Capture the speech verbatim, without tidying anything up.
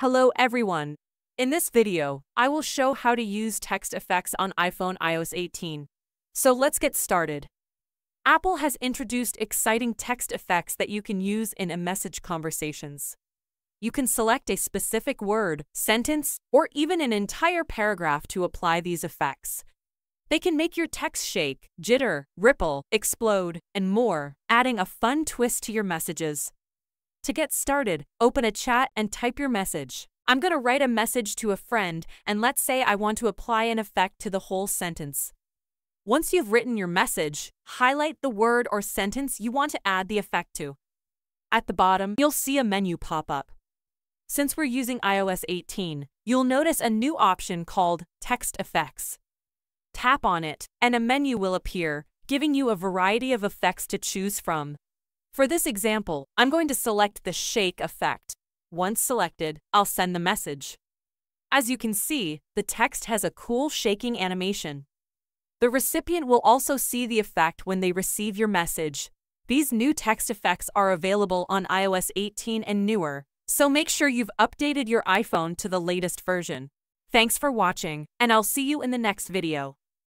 Hello everyone! In this video, I will show how to use text effects on iPhone i O S eighteen. So let's get started. Apple has introduced exciting text effects that you can use in iMessage conversations. You can select a specific word, sentence, or even an entire paragraph to apply these effects. They can make your text shake, jitter, ripple, explode, and more, adding a fun twist to your messages. To get started, open a chat and type your message. I'm going to write a message to a friend, and let's say I want to apply an effect to the whole sentence. Once you've written your message, highlight the word or sentence you want to add the effect to. At the bottom, you'll see a menu pop up. Since we're using i O S eighteen, you'll notice a new option called Text Effects. Tap on it, and a menu will appear, giving you a variety of effects to choose from. For this example, I'm going to select the shake effect. Once selected, I'll send the message. As you can see, the text has a cool shaking animation. The recipient will also see the effect when they receive your message. These new text effects are available on i O S eighteen and newer, so make sure you've updated your iPhone to the latest version. Thanks for watching, and I'll see you in the next video.